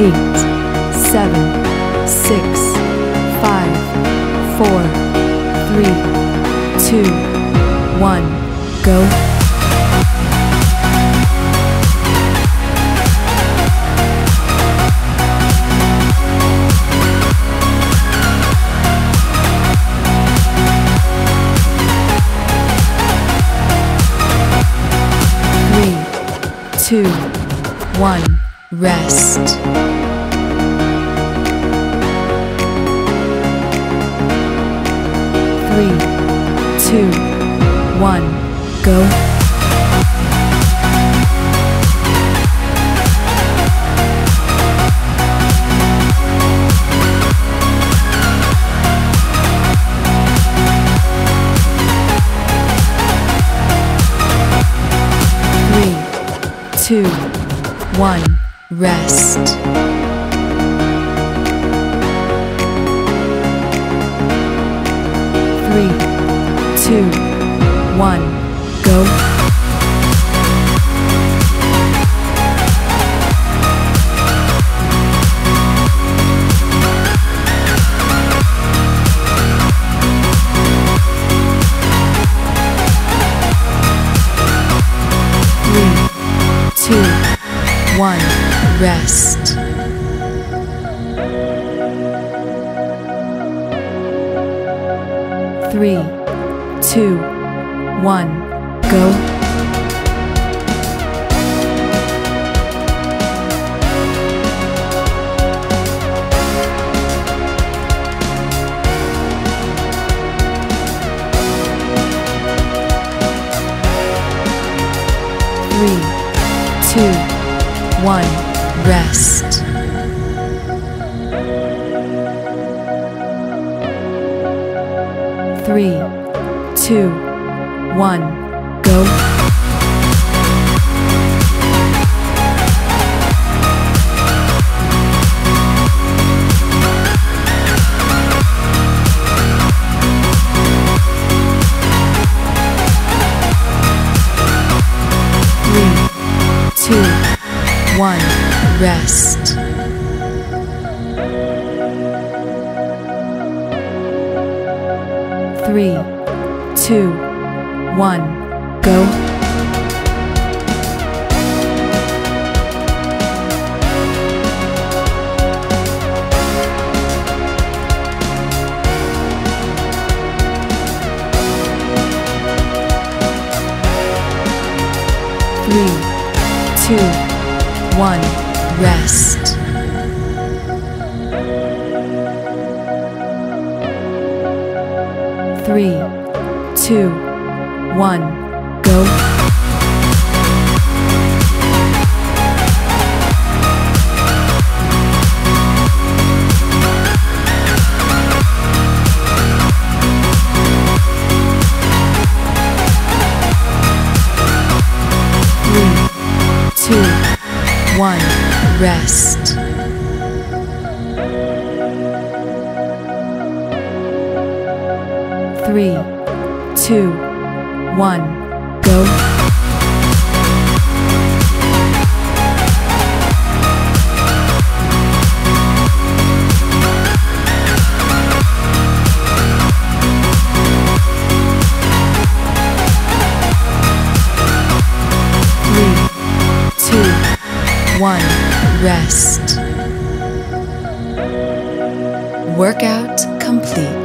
8, 7, 6, 5, 4, 3, 2, 1, go. Two, one, rest. Three, two, one, go. Two, one, rest. 3, 2, 1, go. One, rest. 3, 2, 1, go. 3, 2, 1, rest. 3, 2, 1, go. One, rest. 3, 2, 1, go. 3, 2, 1, rest. 3, 2, 1, go. One, rest. 3, 2, 1, go. One, rest. Workout complete.